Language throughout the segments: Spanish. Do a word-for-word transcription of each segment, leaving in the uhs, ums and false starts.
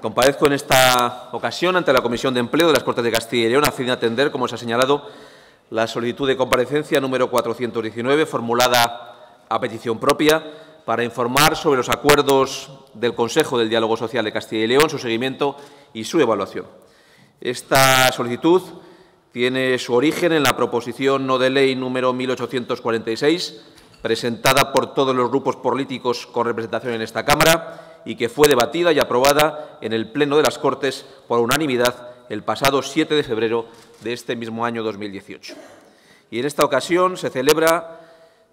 Comparezco en esta ocasión ante la Comisión de Empleo de las Cortes de Castilla y León a fin de atender, como se ha señalado, la solicitud de comparecencia número cuatrocientos diecinueve, formulada a petición propia, para informar sobre los acuerdos del Consejo del Diálogo Social de Castilla y León, su seguimiento y su evaluación. Esta solicitud tiene su origen en la proposición no de ley número mil ochocientos cuarenta y seis, presentada por todos los grupos políticos con representación en esta Cámara, y que fue debatida y aprobada en el Pleno de las Cortes por unanimidad el pasado siete de febrero de este mismo año dos mil dieciocho. Y en esta ocasión se celebra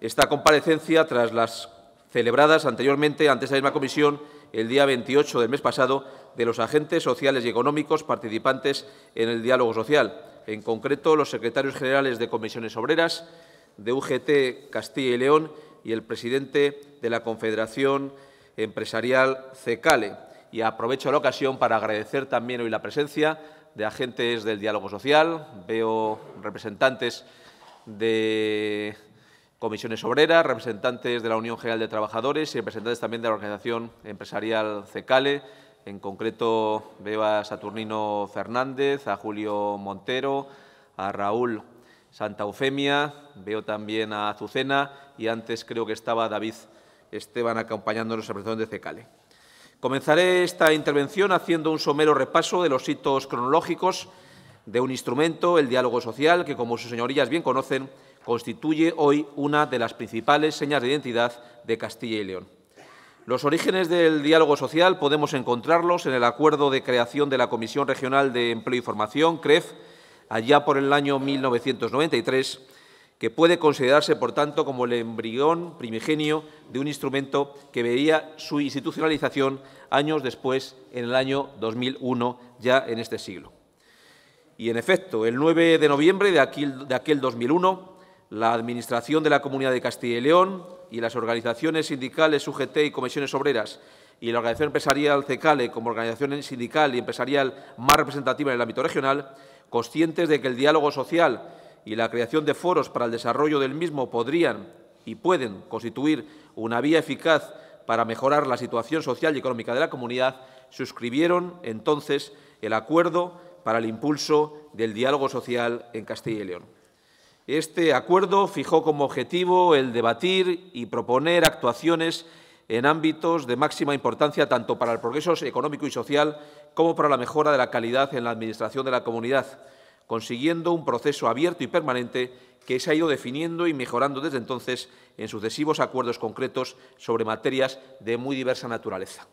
esta comparecencia tras las celebradas anteriormente ante esta misma comisión el día veintiocho del mes pasado de los agentes sociales y económicos participantes en el diálogo social, en concreto los secretarios generales de Comisiones Obreras, de U G T Castilla y León y el presidente de la Confederación Empresarial CECALE. Y aprovecho la ocasión para agradecer también hoy la presencia de agentes del diálogo social. Veo representantes de Comisiones Obreras, representantes de la Unión General de Trabajadores y representantes también de la Organización Empresarial CECALE. En concreto, veo a Saturnino Fernández, a Julio Montero, a Raúl Santa Eufemia, veo también a Azucena y antes creo que estaba David Esteban acompañándonos a representación de CECALE. Comenzaré esta intervención haciendo un somero repaso de los hitos cronológicos de un instrumento, el diálogo social, que, como sus señorías bien conocen, constituye hoy una de las principales señas de identidad de Castilla y León. Los orígenes del diálogo social podemos encontrarlos en el acuerdo de creación de la Comisión Regional de Empleo y Formación, CREF, allá por el año mil novecientos noventa y tres, que puede considerarse, por tanto, como el embrión primigenio de un instrumento que vería su institucionalización años después, en el año dos mil uno, ya en este siglo. Y, en efecto, el nueve de noviembre de aquel, de aquel dos mil uno, la Administración de la Comunidad de Castilla y León y las organizaciones sindicales U G T y Comisiones Obreras y la Organización Empresarial CECALE, como organización sindical y empresarial más representativa en el ámbito regional, conscientes de que el diálogo social y la creación de foros para el desarrollo del mismo podrían y pueden constituir una vía eficaz para mejorar la situación social y económica de la comunidad, suscribieron entonces el acuerdo para el impulso del diálogo social en Castilla y León. Este acuerdo fijó como objetivo el debatir y proponer actuaciones en ámbitos de máxima importancia tanto para el progreso económico y social como para la mejora de la calidad en la administración de la comunidad, consiguiendo un proceso abierto y permanente que se ha ido definiendo y mejorando desde entonces en sucesivos acuerdos concretos sobre materias de muy diversa naturaleza.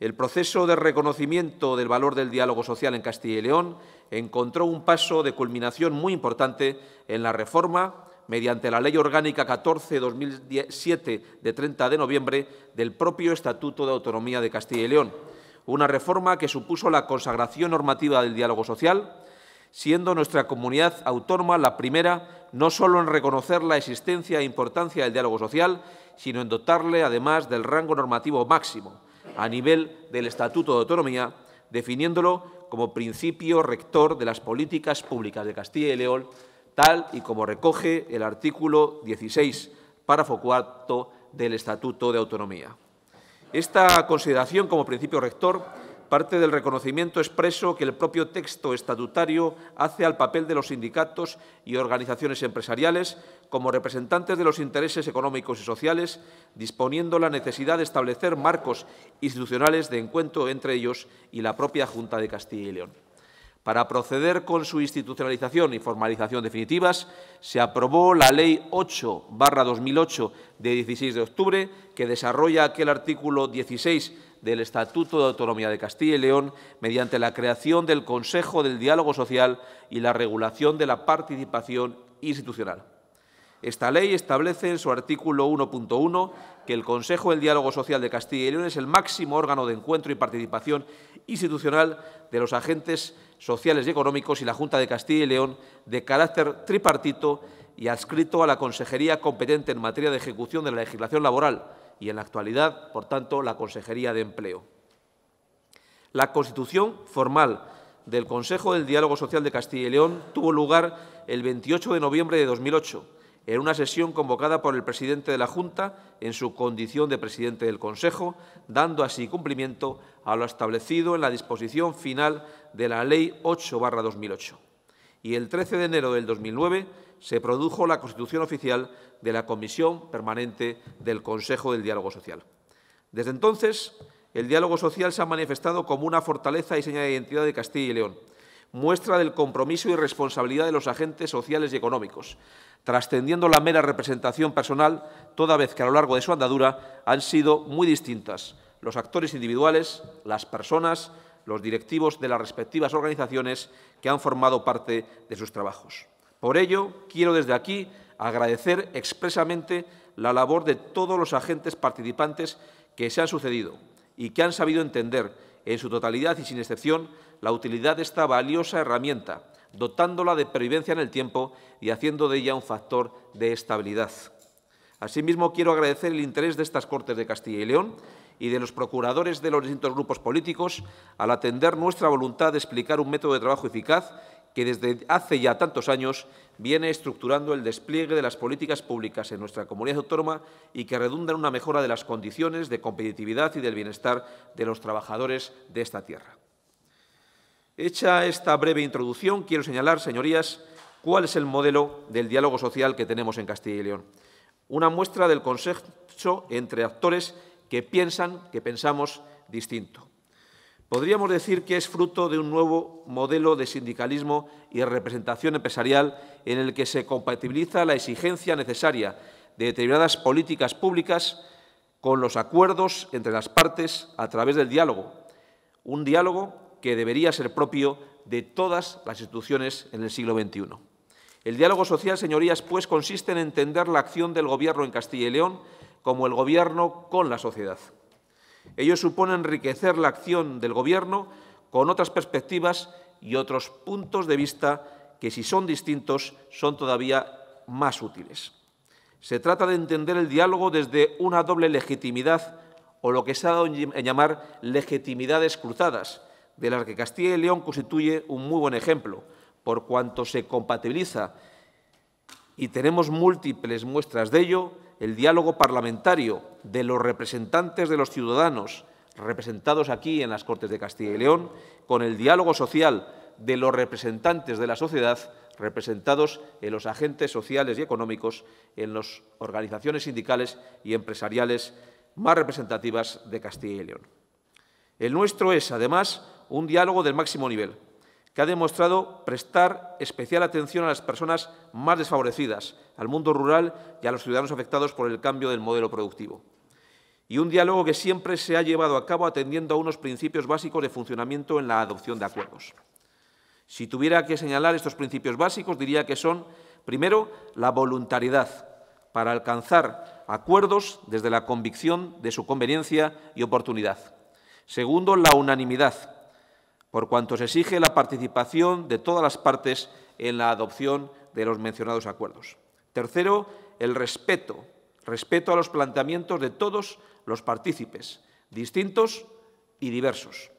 El proceso de reconocimiento del valor del diálogo social en Castilla y León encontró un paso de culminación muy importante en la reforma mediante la Ley Orgánica catorce barra dos mil siete de treinta de noviembre del propio Estatuto de Autonomía de Castilla y León, una reforma que supuso la consagración normativa del diálogo social, siendo nuestra comunidad autónoma la primera no solo en reconocer la existencia e importancia del diálogo social, sino en dotarle además del rango normativo máximo a nivel del Estatuto de Autonomía, definiéndolo como principio rector de las políticas públicas de Castilla y León, tal y como recoge el artículo dieciséis, párrafo cuarto del Estatuto de Autonomía. Esta consideración como principio rector parte del reconocimiento expreso que el propio texto estatutario hace al papel de los sindicatos y organizaciones empresariales como representantes de los intereses económicos y sociales, disponiendo la necesidad de establecer marcos institucionales de encuentro entre ellos y la propia Junta de Castilla y León. Para proceder con su institucionalización y formalización definitivas, se aprobó la Ley ocho barra dos mil ocho de dieciséis de octubre, que desarrolla aquel artículo dieciséis del Estatuto de Autonomía de Castilla y León mediante la creación del Consejo del Diálogo Social y la regulación de la participación institucional. Esta ley establece en su artículo uno punto uno que el Consejo del Diálogo Social de Castilla y León es el máximo órgano de encuentro y participación institucional de los agentes sociales y económicos y la Junta de Castilla y León de carácter tripartito y adscrito a la Consejería competente en materia de ejecución de la legislación laboral, y en la actualidad, por tanto, la Consejería de Empleo. La constitución formal del Consejo del Diálogo Social de Castilla y León tuvo lugar el veintiocho de noviembre de dos mil ocho, en una sesión convocada por el presidente de la Junta en su condición de presidente del Consejo, dando así cumplimiento a lo establecido en la disposición final de la Ley ocho barra dos mil ocho. Y el trece de enero del dos mil nueve se produjo la constitución oficial de la Comisión Permanente del Consejo del Diálogo Social. Desde entonces, el diálogo social se ha manifestado como una fortaleza y seña de identidad de Castilla y León, muestra del compromiso y responsabilidad de los agentes sociales y económicos, trascendiendo la mera representación personal, toda vez que a lo largo de su andadura han sido muy distintas los actores individuales, las personas, los directivos de las respectivas organizaciones que han formado parte de sus trabajos. Por ello, quiero desde aquí agradecer expresamente la labor de todos los agentes participantes que se han sucedido y que han sabido entender, en su totalidad y sin excepción, la utilidad de esta valiosa herramienta, dotándola de pervivencia en el tiempo y haciendo de ella un factor de estabilidad. Asimismo, quiero agradecer el interés de estas Cortes de Castilla y León y de los procuradores de los distintos grupos políticos al atender nuestra voluntad de explicar un método de trabajo eficaz que desde hace ya tantos años viene estructurando el despliegue de las políticas públicas en nuestra comunidad autónoma y que redunda en una mejora de las condiciones de competitividad y del bienestar de los trabajadores de esta tierra. Hecha esta breve introducción, quiero señalar, señorías, cuál es el modelo del diálogo social que tenemos en Castilla y León. Una muestra del consenso entre actores que piensan, que pensamos distinto. Podríamos decir que es fruto de un nuevo modelo de sindicalismo y representación empresarial en el que se compatibiliza la exigencia necesaria de determinadas políticas públicas con los acuerdos entre las partes a través del diálogo. Un diálogo que debería ser propio de todas las instituciones en el siglo veintiuno. El diálogo social, señorías, pues consiste en entender la acción del Gobierno en Castilla y León como el Gobierno con la sociedad. Ello supone enriquecer la acción del Gobierno con otras perspectivas y otros puntos de vista que, si son distintos, son todavía más útiles. Se trata de entender el diálogo desde una doble legitimidad o lo que se ha dado en llamar legitimidades cruzadas, de las que Castilla y León constituye un muy buen ejemplo, por cuanto se compatibiliza, y tenemos múltiples muestras de ello, el diálogo parlamentario de los representantes de los ciudadanos representados aquí en las Cortes de Castilla y León, con el diálogo social de los representantes de la sociedad representados en los agentes sociales y económicos, en las organizaciones sindicales y empresariales más representativas de Castilla y León. El nuestro es, además, un diálogo del máximo nivel, que ha demostrado prestar especial atención a las personas más desfavorecidas, al mundo rural y a los ciudadanos afectados por el cambio del modelo productivo. Y un diálogo que siempre se ha llevado a cabo atendiendo a unos principios básicos de funcionamiento en la adopción de acuerdos. Si tuviera que señalar estos principios básicos, diría que son, primero, la voluntariedad para alcanzar acuerdos desde la convicción de su conveniencia y oportunidad. Segundo, la unanimidad, por cuanto se exige la participación de todas las partes en la adopción de los mencionados acuerdos. Tercero, el respeto, respeto a los planteamientos de todos los partícipes, distintos y diversos.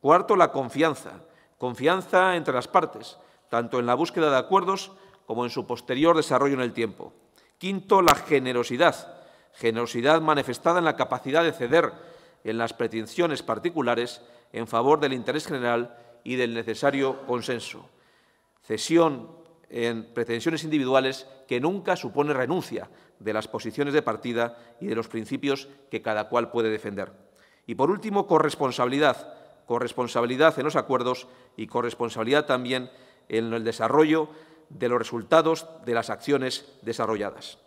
Cuarto, la confianza, confianza entre las partes, tanto en la búsqueda de acuerdos como en su posterior desarrollo en el tiempo. Quinto, la generosidad, generosidad manifestada en la capacidad de ceder en las pretensiones particulares en favor del interés general y del necesario consenso. Cesión en pretensiones individuales que nunca supone renuncia de las posiciones de partida y de los principios que cada cual puede defender. Y, por último, corresponsabilidad. Corresponsabilidad en los acuerdos y corresponsabilidad también en el desarrollo de los resultados de las acciones desarrolladas.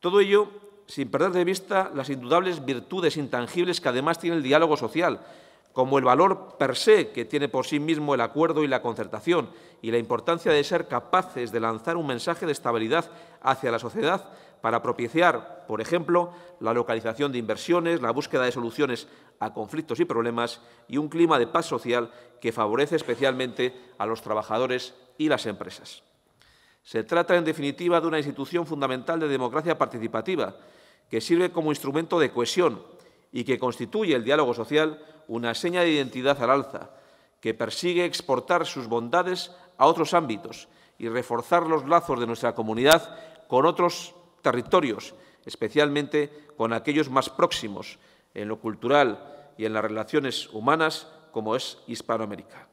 Todo ello sin perder de vista las indudables virtudes intangibles que además tiene el diálogo social, como el valor per se que tiene por sí mismo el acuerdo y la concertación, y la importancia de ser capaces de lanzar un mensaje de estabilidad hacia la sociedad para propiciar, por ejemplo, la localización de inversiones, la búsqueda de soluciones a conflictos y problemas y un clima de paz social que favorece especialmente a los trabajadores y las empresas. Se trata, en definitiva, de una institución fundamental de democracia participativa que sirve como instrumento de cohesión y que constituye el diálogo social una seña de identidad al alza, que persigue exportar sus bondades a otros ámbitos y reforzar los lazos de nuestra comunidad con otros territorios, especialmente con aquellos más próximos en lo cultural y en las relaciones humanas, como es Hispanoamérica.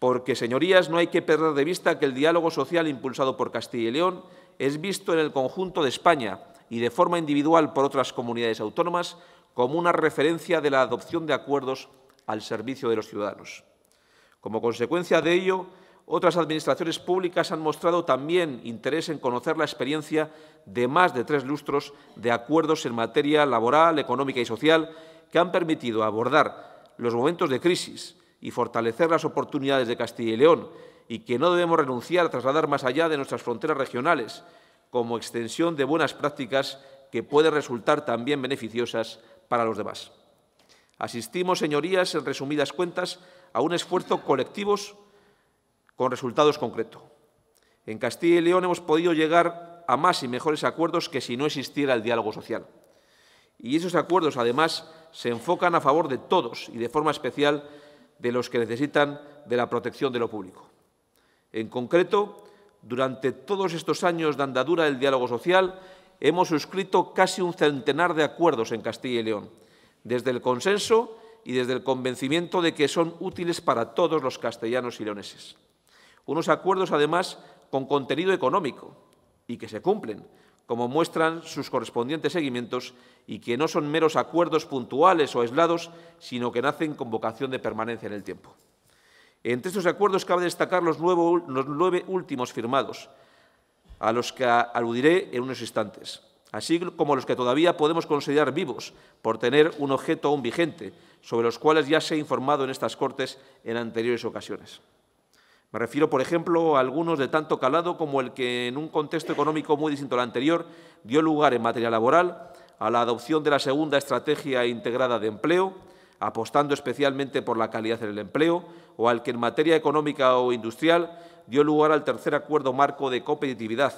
Porque, señorías, no hay que perder de vista que el diálogo social impulsado por Castilla y León es visto en el conjunto de España y de forma individual por otras comunidades autónomas como una referencia de la adopción de acuerdos al servicio de los ciudadanos. Como consecuencia de ello, otras administraciones públicas han mostrado también interés en conocer la experiencia de más de tres lustros de acuerdos en materia laboral, económica y social que han permitido abordar los momentos de crisis y fortalecer las oportunidades de Castilla y León, y que no debemos renunciar a trasladar más allá de nuestras fronteras regionales como extensión de buenas prácticas que pueden resultar también beneficiosas para los demás. Asistimos, señorías, en resumidas cuentas, a un esfuerzo colectivo con resultados concretos. En Castilla y León hemos podido llegar a más y mejores acuerdos que si no existiera el diálogo social. Y esos acuerdos, además, se enfocan a favor de todos y de forma especial de los que necesitan de la protección de lo público. En concreto, durante todos estos años de andadura del diálogo social, hemos suscrito casi un centenar de acuerdos en Castilla y León, desde el consenso y desde el convencimiento de que son útiles para todos los castellanos y leoneses. Unos acuerdos, además, con contenido económico y que se cumplen, como muestran sus correspondientes seguimientos, y que no son meros acuerdos puntuales o aislados, sino que nacen con vocación de permanencia en el tiempo. Entre estos acuerdos cabe destacar los, nuevo, los nueve últimos firmados, a los que aludiré en unos instantes, así como los que todavía podemos considerar vivos por tener un objeto aún vigente, sobre los cuales ya se ha informado en estas Cortes en anteriores ocasiones. Me refiero, por ejemplo, a algunos de tanto calado como el que, en un contexto económico muy distinto al anterior, dio lugar en materia laboral a la adopción de la segunda Estrategia Integrada de Empleo, apostando especialmente por la calidad en el empleo, o al que en materia económica o industrial dio lugar al tercer acuerdo marco de competitividad,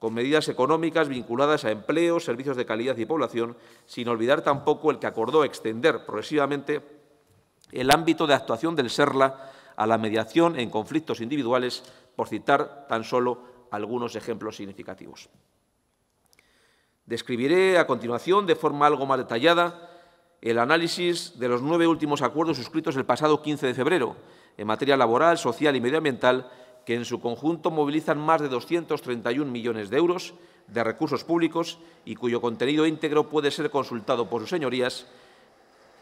con medidas económicas vinculadas a empleo, servicios de calidad y población, sin olvidar tampoco el que acordó extender progresivamente el ámbito de actuación del SERLA a la mediación en conflictos individuales, por citar tan solo algunos ejemplos significativos. Describiré a continuación, de forma algo más detallada, el análisis de los nueve últimos acuerdos suscritos el pasado quince de febrero en materia laboral, social y medioambiental, que en su conjunto movilizan más de doscientos treinta y un millones de euros de recursos públicos y cuyo contenido íntegro puede ser consultado por sus señorías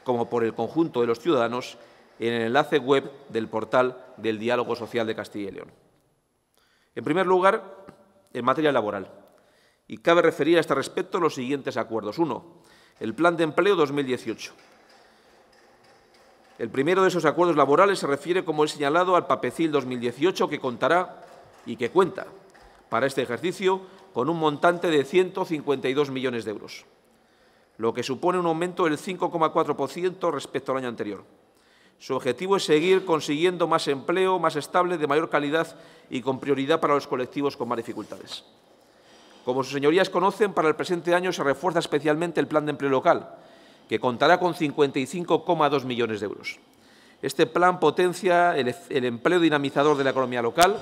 como por el conjunto de los ciudadanos en el enlace web del portal del Diálogo Social de Castilla y León. En primer lugar, en materia laboral. Y cabe referir a este respecto los siguientes acuerdos. Uno. El Plan de Empleo dos mil dieciocho. El primero de esos acuerdos laborales se refiere, como he señalado, al PAPECIL dos mil dieciocho, que contará y que cuenta para este ejercicio con un montante de ciento cincuenta y dos millones de euros, lo que supone un aumento del cinco coma cuatro por ciento respecto al año anterior. Su objetivo es seguir consiguiendo más empleo, más estable, de mayor calidad y con prioridad para los colectivos con más dificultades. Como sus señorías conocen, para el presente año se refuerza especialmente el Plan de Empleo Local, que contará con cincuenta y cinco coma dos millones de euros. Este plan potencia el, el empleo dinamizador de la economía local,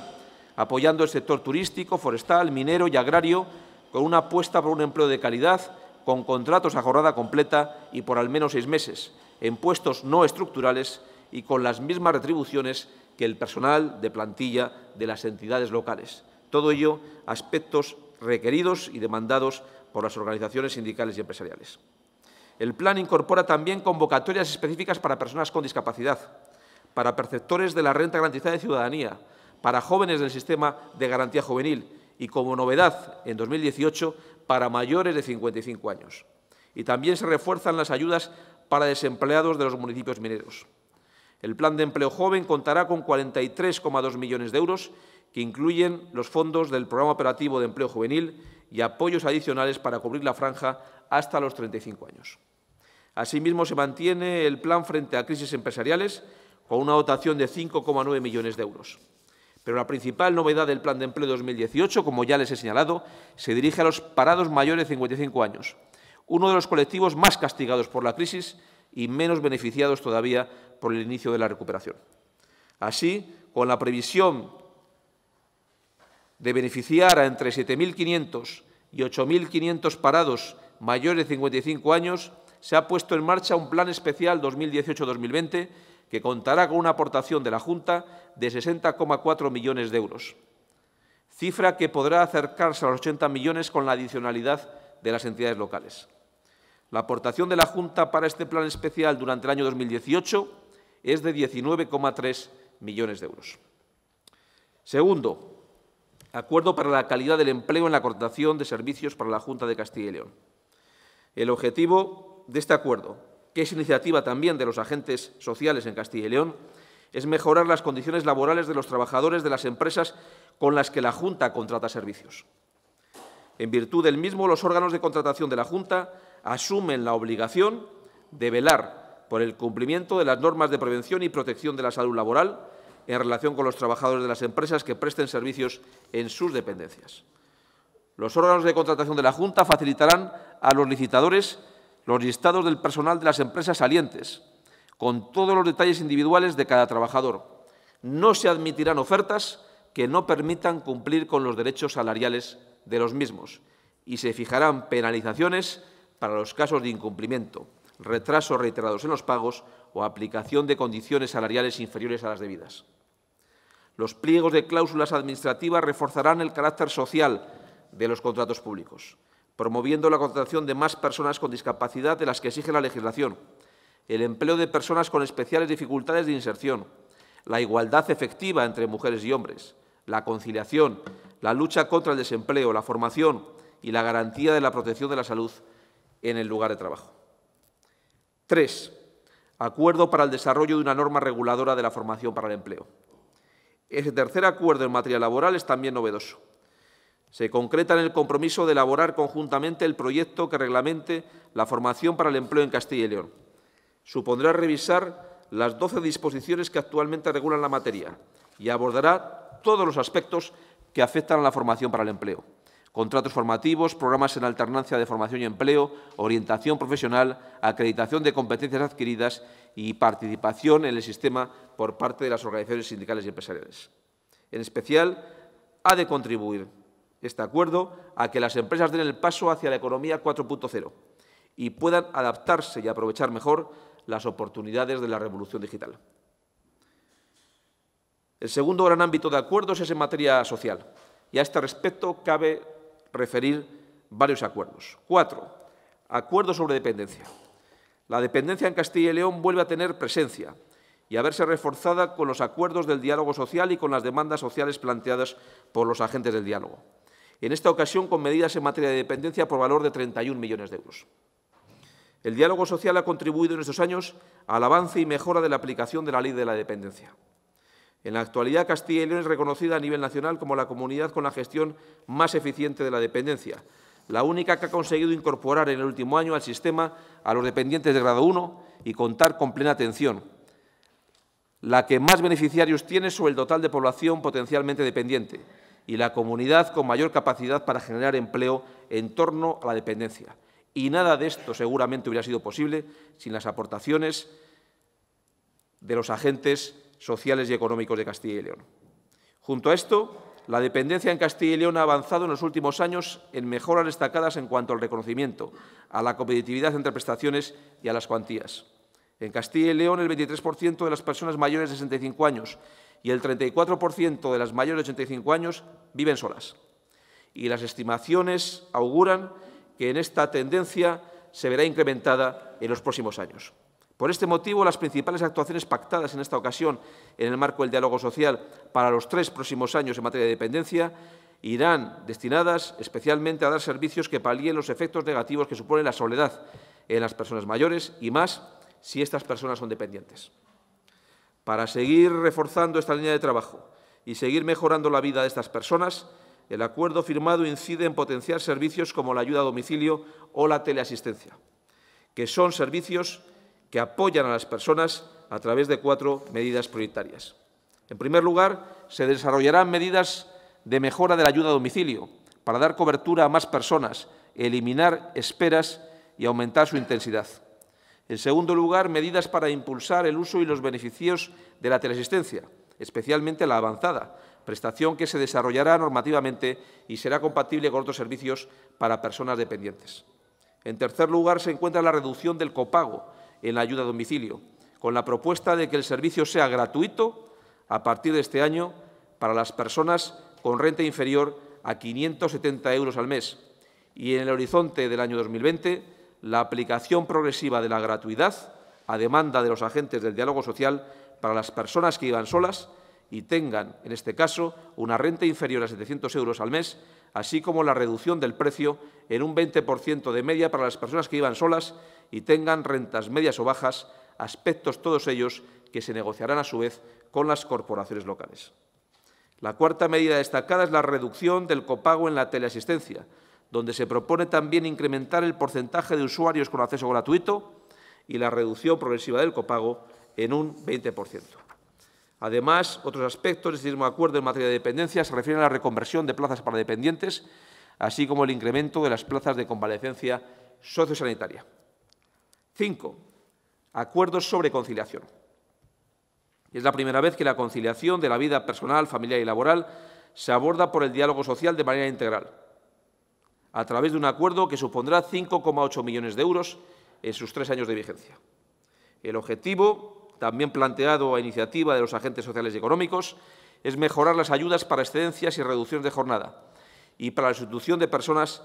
apoyando el sector turístico, forestal, minero y agrario, con una apuesta por un empleo de calidad, con contratos a jornada completa y por al menos seis meses, en puestos no estructurales y con las mismas retribuciones que el personal de plantilla de las entidades locales. Todo ello aspectos requeridos y demandados por las organizaciones sindicales y empresariales. El plan incorpora también convocatorias específicas para personas con discapacidad, para perceptores de la renta garantizada de ciudadanía, para jóvenes del sistema de garantía juvenil y, como novedad, en dos mil dieciocho, para mayores de cincuenta y cinco años. Y también se refuerzan las ayudas para desempleados de los municipios mineros. El Plan de Empleo Joven contará con cuarenta y tres coma dos millones de euros, que incluyen los fondos del Programa Operativo de Empleo Juvenil y apoyos adicionales para cubrir la franja hasta los treinta y cinco años. Asimismo, se mantiene el plan frente a crisis empresariales con una dotación de cinco coma nueve millones de euros. Pero la principal novedad del Plan de Empleo dos mil dieciocho, como ya les he señalado, se dirige a los parados mayores de cincuenta y cinco años, uno de los colectivos más castigados por la crisis y menos beneficiados todavía por el inicio de la recuperación. Así, con la previsión de beneficiar a entre siete mil quinientos y ocho mil quinientos parados mayores de cincuenta y cinco años, se ha puesto en marcha un plan especial dos mil dieciocho dos mil veinte que contará con una aportación de la Junta de sesenta coma cuatro millones de euros, cifra que podrá acercarse a los ochenta millones con la adicionalidad de las entidades locales. La aportación de la Junta para este plan especial durante el año dos mil dieciocho es de diecinueve coma tres millones de euros. Segundo, acuerdo para la calidad del empleo en la contratación de servicios para la Junta de Castilla y León. El objetivo de este acuerdo, que es iniciativa también de los agentes sociales en Castilla y León, es mejorar las condiciones laborales de los trabajadores de las empresas con las que la Junta contrata servicios. En virtud del mismo, los órganos de contratación de la Junta asumen la obligación de velar por el cumplimiento de las normas de prevención y protección de la salud laboral en relación con los trabajadores de las empresas que presten servicios en sus dependencias. Los órganos de contratación de la Junta facilitarán a los licitadores los listados del personal de las empresas salientes, con todos los detalles individuales de cada trabajador. No se admitirán ofertas que no permitan cumplir con los derechos salariales de los mismos y se fijarán penalizaciones para los casos de incumplimiento, retrasos reiterados en los pagos o aplicación de condiciones salariales inferiores a las debidas. Los pliegos de cláusulas administrativas reforzarán el carácter social de los contratos públicos, promoviendo la contratación de más personas con discapacidad de las que exige la legislación, el empleo de personas con especiales dificultades de inserción, la igualdad efectiva entre mujeres y hombres, la conciliación, la lucha contra el desempleo, la formación y la garantía de la protección de la salud en el lugar de trabajo. Tres. Acuerdo para el desarrollo de una norma reguladora de la formación para el empleo. Este tercer acuerdo en materia laboral es también novedoso. Se concreta en el compromiso de elaborar conjuntamente el proyecto que reglamente la formación para el empleo en Castilla y León. Supondrá revisar las doce disposiciones que actualmente regulan la materia y abordará todos los aspectos que afectan a la formación para el empleo. Contratos formativos, programas en alternancia de formación y empleo, orientación profesional, acreditación de competencias adquiridas y participación en el sistema por parte de las organizaciones sindicales y empresariales. En especial, ha de contribuir este acuerdo a que las empresas den el paso hacia la economía cuatro punto cero y puedan adaptarse y aprovechar mejor las oportunidades de la revolución digital. El segundo gran ámbito de acuerdos es en materia social y a este respecto cabe referir varios acuerdos. Cuatro. Acuerdo sobre dependencia. La dependencia en Castilla y León vuelve a tener presencia y a verse reforzada con los acuerdos del diálogo social y con las demandas sociales planteadas por los agentes del diálogo. En esta ocasión, con medidas en materia de dependencia por valor de treinta y un millones de euros. El diálogo social ha contribuido en estos años al avance y mejora de la aplicación de la Ley de la Dependencia. En la actualidad, Castilla y León es reconocida a nivel nacional como la comunidad con la gestión más eficiente de la dependencia, la única que ha conseguido incorporar en el último año al sistema a los dependientes de grado uno y contar con plena atención, la que más beneficiarios tiene sobre el total de población potencialmente dependiente y la comunidad con mayor capacidad para generar empleo en torno a la dependencia. Y nada de esto seguramente hubiera sido posible sin las aportaciones de los agentes sociales y económicos de Castilla y León. Junto a esto, la dependencia en Castilla y León ha avanzado en los últimos años en mejoras destacadas en cuanto al reconocimiento, a la competitividad entre prestaciones y a las cuantías. En Castilla y León, el veintitrés por ciento de las personas mayores de sesenta y cinco años y el treinta y cuatro por ciento de las mayores de ochenta y cinco años viven solas. Y las estimaciones auguran que en esta tendencia se verá incrementada en los próximos años. Por este motivo, las principales actuaciones pactadas en esta ocasión en el marco del diálogo social para los tres próximos años en materia de dependencia irán destinadas especialmente a dar servicios que palíen los efectos negativos que supone la soledad en las personas mayores y más si estas personas son dependientes. Para seguir reforzando esta línea de trabajo y seguir mejorando la vida de estas personas, el acuerdo firmado incide en potenciar servicios como la ayuda a domicilio o la teleasistencia, que son servicios que apoyan a las personas a través de cuatro medidas prioritarias. En primer lugar, se desarrollarán medidas de mejora de la ayuda a domicilio para dar cobertura a más personas, eliminar esperas y aumentar su intensidad. En segundo lugar, medidas para impulsar el uso y los beneficios de la teleasistencia, especialmente la avanzada, prestación que se desarrollará normativamente y será compatible con otros servicios para personas dependientes. En tercer lugar, se encuentra la reducción del copago en la ayuda a domicilio, con la propuesta de que el servicio sea gratuito a partir de este año para las personas con renta inferior a quinientos setenta euros al mes y, en el horizonte del año dos mil veinte, la aplicación progresiva de la gratuidad a demanda de los agentes del diálogo social para las personas que vivan solas y tengan, en este caso, una renta inferior a setecientos euros al mes, así como la reducción del precio en un veinte por ciento de media para las personas que vivan solas y tengan rentas medias o bajas, aspectos todos ellos que se negociarán a su vez con las corporaciones locales. La cuarta medida destacada es la reducción del copago en la teleasistencia, donde se propone también incrementar el porcentaje de usuarios con acceso gratuito y la reducción progresiva del copago en un veinte por ciento. Además, otros aspectos de este mismo acuerdo en materia de dependencia se refieren a la reconversión de plazas para dependientes, así como el incremento de las plazas de convalecencia sociosanitaria. Cinco. Acuerdos sobre conciliación. Es la primera vez que la conciliación de la vida personal, familiar y laboral se aborda por el diálogo social de manera integral, a través de un acuerdo que supondrá cinco coma ocho millones de euros en sus tres años de vigencia. El objetivo, también planteado a iniciativa de los agentes sociales y económicos, es mejorar las ayudas para excedencias y reducciones de jornada y para la sustitución de personas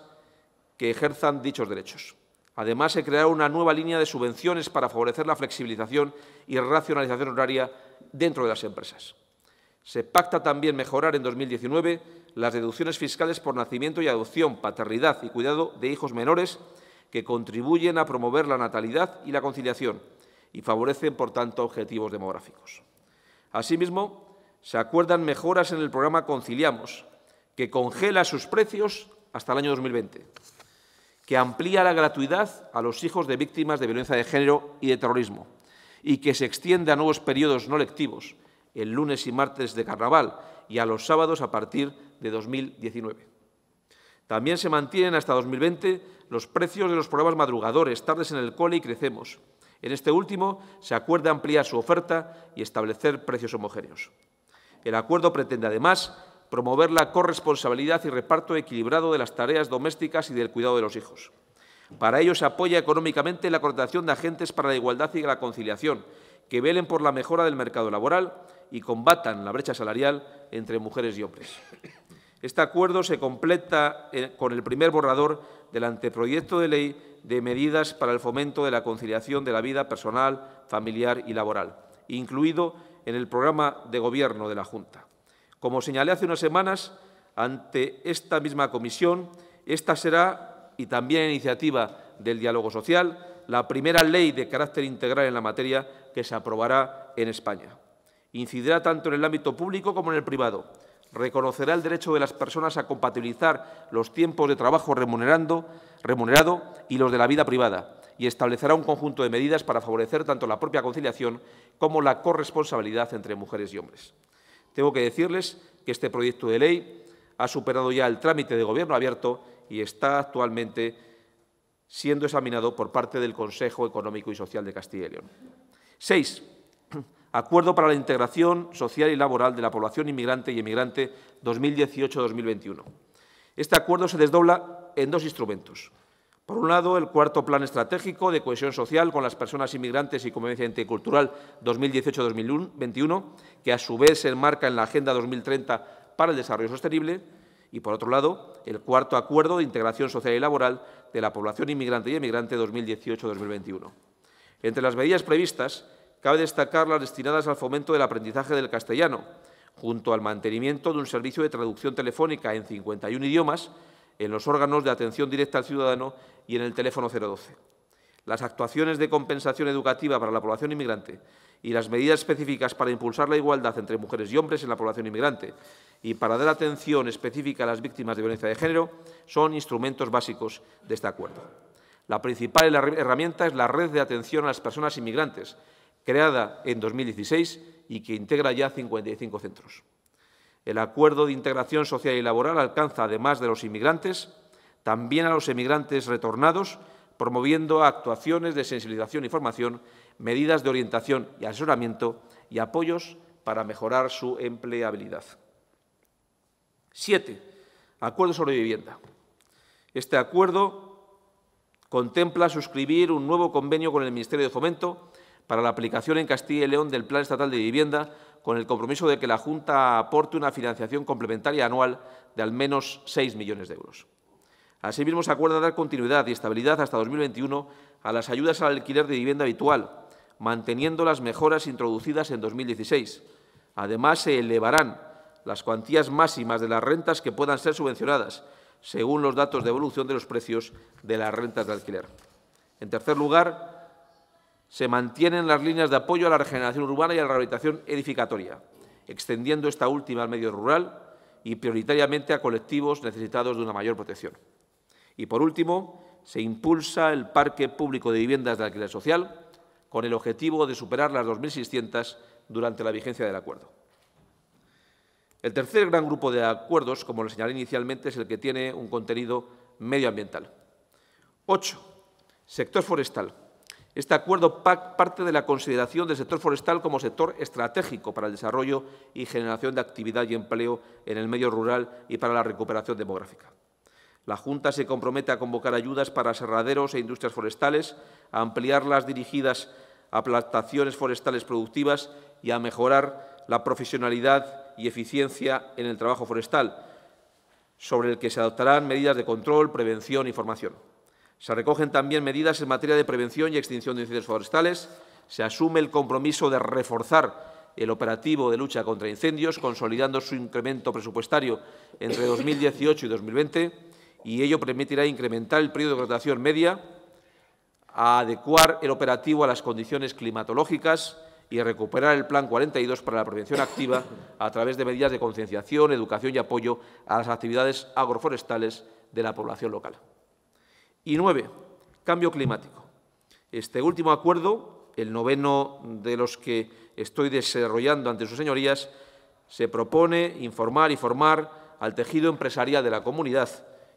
que ejerzan dichos derechos. Además, se creará una nueva línea de subvenciones para favorecer la flexibilización y racionalización horaria dentro de las empresas. Se pacta también mejorar en dos mil diecinueve las deducciones fiscales por nacimiento y adopción, paternidad y cuidado de hijos menores, que contribuyen a promover la natalidad y la conciliación y favorecen, por tanto, objetivos demográficos. Asimismo, se acuerdan mejoras en el programa Conciliamos, que congela sus precios hasta el año dos mil veinte, que amplía la gratuidad a los hijos de víctimas de violencia de género y de terrorismo y que se extiende a nuevos periodos no lectivos, el lunes y martes de carnaval y a los sábados a partir de dos mil diecinueve. También se mantienen hasta dos mil veinte los precios de los programas madrugadores, tardes en el cole y crecemos. En este último se acuerda ampliar su oferta y establecer precios homogéneos. El acuerdo pretende, además, promover la corresponsabilidad y reparto equilibrado de las tareas domésticas y del cuidado de los hijos. Para ello se apoya económicamente la contratación de agentes para la igualdad y la conciliación, que velen por la mejora del mercado laboral y combatan la brecha salarial entre mujeres y hombres. Este acuerdo se completa con el primer borrador del anteproyecto de ley de medidas para el fomento de la conciliación de la vida personal, familiar y laboral, incluido en el programa de gobierno de la Junta. Como señalé hace unas semanas ante esta misma comisión, esta será, y también iniciativa del diálogo social, la primera ley de carácter integral en la materia que se aprobará en España. Incidirá tanto en el ámbito público como en el privado. Reconocerá el derecho de las personas a compatibilizar los tiempos de trabajo remunerando, remunerado y los de la vida privada y establecerá un conjunto de medidas para favorecer tanto la propia conciliación como la corresponsabilidad entre mujeres y hombres. Tengo que decirles que este proyecto de ley ha superado ya el trámite de gobierno abierto y está actualmente siendo examinado por parte del Consejo Económico y Social de Castilla y León. Seis. Acuerdo para la integración social y laboral de la población inmigrante y emigrante dos mil dieciocho a dos mil veintiuno. Este acuerdo se desdobla en dos instrumentos. Por un lado, el cuarto Plan Estratégico de Cohesión Social con las Personas Inmigrantes y Convivencia Intercultural dos mil dieciocho a dos mil veintiuno, que a su vez se enmarca en la Agenda dos mil treinta para el Desarrollo Sostenible. Y, por otro lado, el cuarto Acuerdo de Integración Social y Laboral de la Población Inmigrante y Emigrante dos mil dieciocho a dos mil veintiuno. Entre las medidas previstas, cabe destacar las destinadas al fomento del aprendizaje del castellano, junto al mantenimiento de un servicio de traducción telefónica en cincuenta y un idiomas, en los órganos de atención directa al ciudadano y en el teléfono cero doce. Las actuaciones de compensación educativa para la población inmigrante y las medidas específicas para impulsar la igualdad entre mujeres y hombres en la población inmigrante y para dar atención específica a las víctimas de violencia de género son instrumentos básicos de este acuerdo. La principal herramienta es la Red de Atención a las Personas Inmigrantes, creada en dos mil dieciséis y que integra ya cincuenta y cinco centros. El acuerdo de integración social y laboral alcanza, además de los inmigrantes, también a los emigrantes retornados, promoviendo actuaciones de sensibilización y formación, medidas de orientación y asesoramiento y apoyos para mejorar su empleabilidad. Siete, acuerdo sobre vivienda. Este acuerdo contempla suscribir un nuevo convenio con el Ministerio de Fomento para la aplicación en Castilla y León del Plan Estatal de Vivienda, con el compromiso de que la Junta aporte una financiación complementaria anual de al menos seis millones de euros. Asimismo, se acuerda dar continuidad y estabilidad hasta dos mil veintiuno a las ayudas al alquiler de vivienda habitual, manteniendo las mejoras introducidas en dos mil dieciséis. Además, se elevarán las cuantías máximas de las rentas que puedan ser subvencionadas, según los datos de evolución de los precios de las rentas de alquiler. En tercer lugar, se mantienen las líneas de apoyo a la regeneración urbana y a la rehabilitación edificatoria, extendiendo esta última al medio rural y prioritariamente a colectivos necesitados de una mayor protección. Y, por último, se impulsa el Parque Público de Viviendas de Alquiler Social, con el objetivo de superar las dos mil seiscientas durante la vigencia del acuerdo. El tercer gran grupo de acuerdos, como lo señalé inicialmente, es el que tiene un contenido medioambiental. Ocho. Sector forestal. Este acuerdo parte de la consideración del sector forestal como sector estratégico para el desarrollo y generación de actividad y empleo en el medio rural y para la recuperación demográfica. La Junta se compromete a convocar ayudas para aserraderos e industrias forestales, a ampliarlas dirigidas a plantaciones forestales productivas y a mejorar la profesionalidad y eficiencia en el trabajo forestal, sobre el que se adoptarán medidas de control, prevención y formación. Se recogen también medidas en materia de prevención y extinción de incendios forestales. Se asume el compromiso de reforzar el operativo de lucha contra incendios, consolidando su incremento presupuestario entre dos mil dieciocho y dos mil veinte, y ello permitirá incrementar el periodo de rotación media, a adecuar el operativo a las condiciones climatológicas y recuperar el Plan cuarenta y dos para la prevención activa a través de medidas de concienciación, educación y apoyo a las actividades agroforestales de la población local. Y nueve, cambio climático. Este último acuerdo, el noveno de los que estoy desarrollando ante sus señorías, se propone informar y formar al tejido empresarial de la comunidad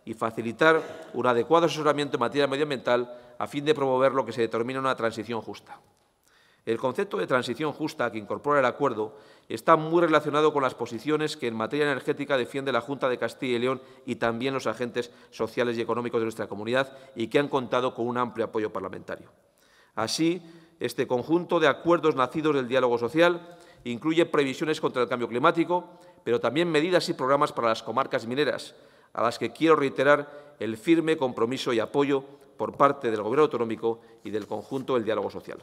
y facilitar un adecuado asesoramiento en materia medioambiental a fin de promover lo que se determina una transición justa. El concepto de transición justa que incorpora el acuerdo está muy relacionado con las posiciones que en materia energética defiende la Junta de Castilla y León y también los agentes sociales y económicos de nuestra comunidad y que han contado con un amplio apoyo parlamentario. Así, este conjunto de acuerdos nacidos del diálogo social incluye previsiones contra el cambio climático, pero también medidas y programas para las comarcas mineras, a las que quiero reiterar el firme compromiso y apoyo por parte del Gobierno autonómico y del conjunto del diálogo social.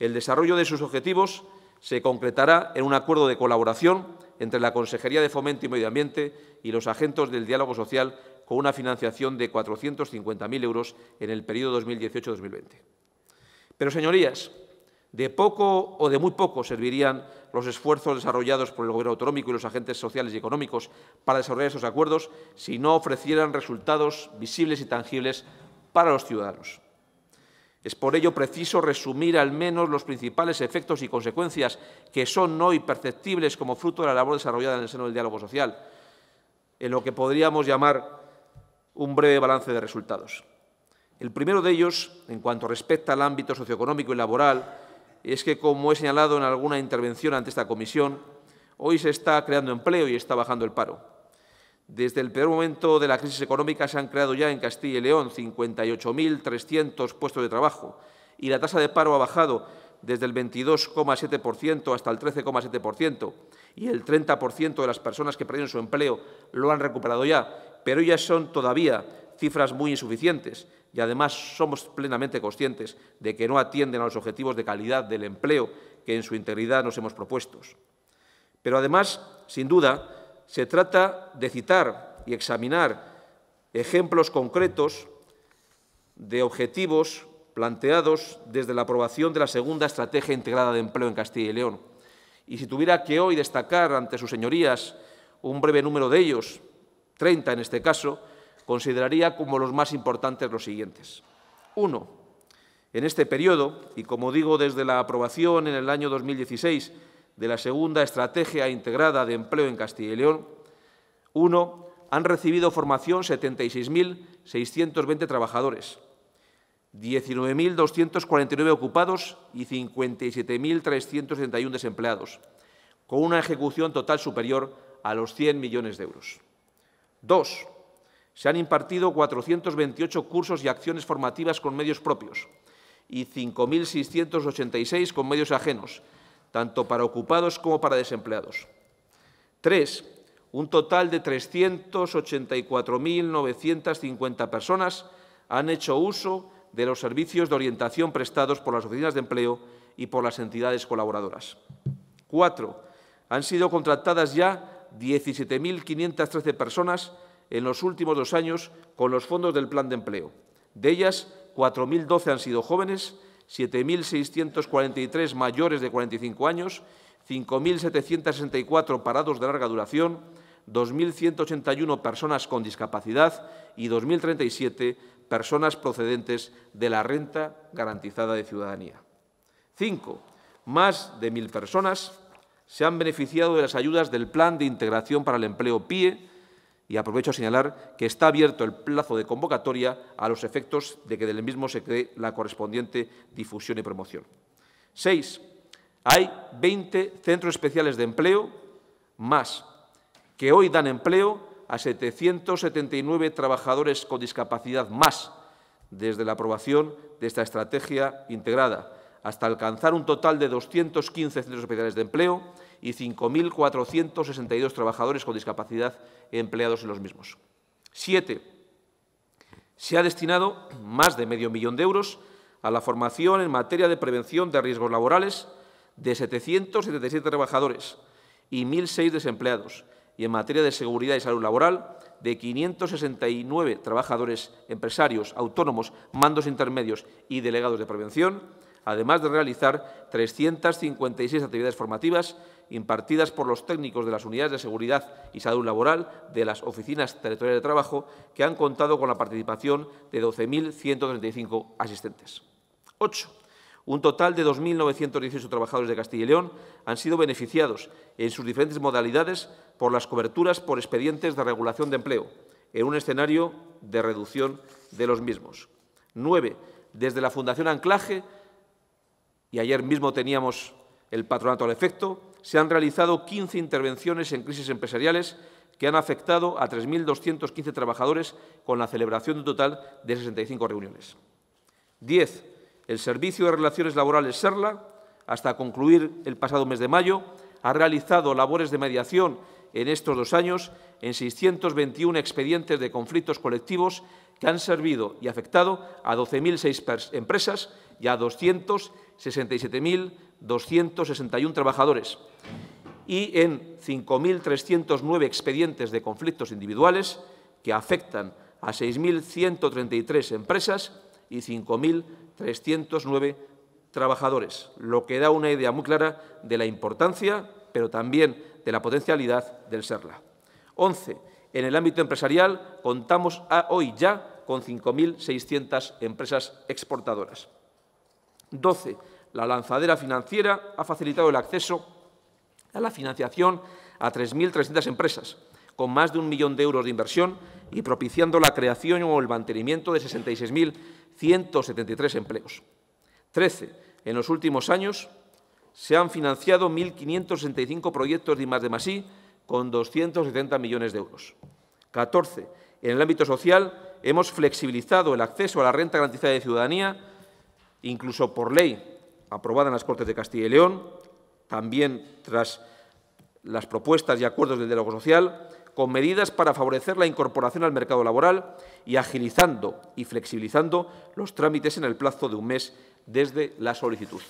El desarrollo de sus objetivos se concretará en un acuerdo de colaboración entre la Consejería de Fomento y Medio Ambiente y los agentes del diálogo social, con una financiación de cuatrocientos cincuenta mil euros en el periodo dos mil dieciocho dos mil veinte. Pero, señorías, de poco o de muy poco servirían los esfuerzos desarrollados por el Gobierno autonómico y los agentes sociales y económicos para desarrollar esos acuerdos si no ofrecieran resultados visibles y tangibles para los ciudadanos. Es por ello preciso resumir al menos los principales efectos y consecuencias que son hoy perceptibles como fruto de la labor desarrollada en el seno del diálogo social, en lo que podríamos llamar un breve balance de resultados. El primero de ellos, en cuanto respecta al ámbito socioeconómico y laboral, es que, como he señalado en alguna intervención ante esta comisión, hoy se está creando empleo y está bajando el paro. Desde el peor momento de la crisis económica se han creado ya en Castilla y León cincuenta y ocho mil trescientos puestos de trabajo y la tasa de paro ha bajado desde el veintidós coma siete por ciento hasta el trece coma siete por ciento y el treinta por ciento de las personas que perdieron su empleo lo han recuperado ya, pero ellas son todavía cifras muy insuficientes y, además, somos plenamente conscientes de que no atienden a los objetivos de calidad del empleo que en su integridad nos hemos propuesto. Pero, además, sin duda, se trata de citar y examinar ejemplos concretos de objetivos planteados desde la aprobación de la segunda Estrategia Integrada de Empleo en Castilla y León. Y si tuviera que hoy destacar ante sus señorías un breve número de ellos, treinta en este caso, consideraría como los más importantes los siguientes. Uno, en este periodo, y como digo, desde la aprobación en el año dos mil dieciséis de la segunda Estrategia Integrada de Empleo en Castilla y León, uno, han recibido formación setenta y seis mil seiscientos veinte trabajadores, diecinueve mil doscientos cuarenta y nueve ocupados y cincuenta y siete mil trescientos setenta y uno desempleados, con una ejecución total superior a los cien millones de euros. Dos, se han impartido cuatrocientos veintiocho cursos y acciones formativas con medios propios y cinco mil seiscientos ochenta y seis con medios ajenos, tanto para ocupados como para desempleados. Tres, un total de trescientas ochenta y cuatro mil novecientas cincuenta personas han hecho uso de los servicios de orientación prestados por las oficinas de empleo y por las entidades colaboradoras. Cuatro, han sido contratadas ya diecisiete mil quinientas trece personas en los últimos dos años con los fondos del Plan de Empleo. De ellas, cuatro mil doce han sido jóvenes, siete mil seiscientos cuarenta y tres mayores de cuarenta y cinco años, cinco mil setecientos sesenta y cuatro parados de larga duración, dos mil ciento ochenta y uno personas con discapacidad y dos mil treinta y siete personas procedentes de la renta garantizada de ciudadanía. Cinco, más de mil personas se han beneficiado de las ayudas del Plan de Integración para el Empleo P I E, y aprovecho a señalar que está abierto el plazo de convocatoria a los efectos de que del mismo se cree la correspondiente difusión y promoción. Seis, hay veinte centros especiales de empleo más que hoy dan empleo a setecientos setenta y nueve trabajadores con discapacidad más desde la aprobación de esta estrategia integrada, hasta alcanzar un total de doscientos quince centros especiales de empleo y cinco mil cuatrocientos sesenta y dos trabajadores con discapacidad empleados en los mismos. Siete, se ha destinado más de medio millón de euros a la formación en materia de prevención de riesgos laborales de setecientos setenta y siete trabajadores y mil seis desempleados, y en materia de seguridad y salud laboral de quinientos sesenta y nueve trabajadores, empresarios, autónomos, mandos intermedios y delegados de prevención, además de realizar trescientas cincuenta y seis actividades formativas impartidas por los técnicos de las unidades de seguridad y salud laboral de las oficinas territoriales de trabajo, que han contado con la participación de doce mil ciento treinta y cinco asistentes. Ocho. Un total de dos mil novecientos dieciocho trabajadores de Castilla y León han sido beneficiados en sus diferentes modalidades por las coberturas por expedientes de regulación de empleo, en un escenario de reducción de los mismos. Nueve. Desde la Fundación Anclaje, y ayer mismo teníamos el patronato al efecto, se han realizado quince intervenciones en crisis empresariales que han afectado a tres mil doscientos quince trabajadores, con la celebración de un total de sesenta y cinco reuniones. Diez. El Servicio de Relaciones Laborales SERLA, hasta concluir el pasado mes de mayo, ha realizado labores de mediación en estos dos años en seiscientos veintiuno expedientes de conflictos colectivos que han servido y afectado a doce mil seis empresas y a doscientos sesenta y siete mil doscientos sesenta y uno trabajadores, y en cinco mil trescientos nueve expedientes de conflictos individuales que afectan a seis mil ciento treinta y tres empresas y cinco mil trescientos nueve trabajadores, lo que da una idea muy clara de la importancia, pero también de la potencialidad del SERLA. Once. En el ámbito empresarial contamos a hoy ya con cinco mil seiscientas empresas exportadoras. Doce. La lanzadera financiera ha facilitado el acceso a la financiación a tres mil trescientas empresas, con más de un millón de euros de inversión y propiciando la creación o el mantenimiento de sesenta y seis mil ciento setenta y tres empleos. Trece. En los últimos años se han financiado mil quinientos sesenta y cinco proyectos de I más D más I con doscientos setenta millones de euros. Catorce. En el ámbito social hemos flexibilizado el acceso a la renta garantizada de ciudadanía, incluso por ley aprobada en las Cortes de Castilla y León, también tras las propuestas y acuerdos del diálogo social, con medidas para favorecer la incorporación al mercado laboral y agilizando y flexibilizando los trámites en el plazo de un mes desde la solicitud.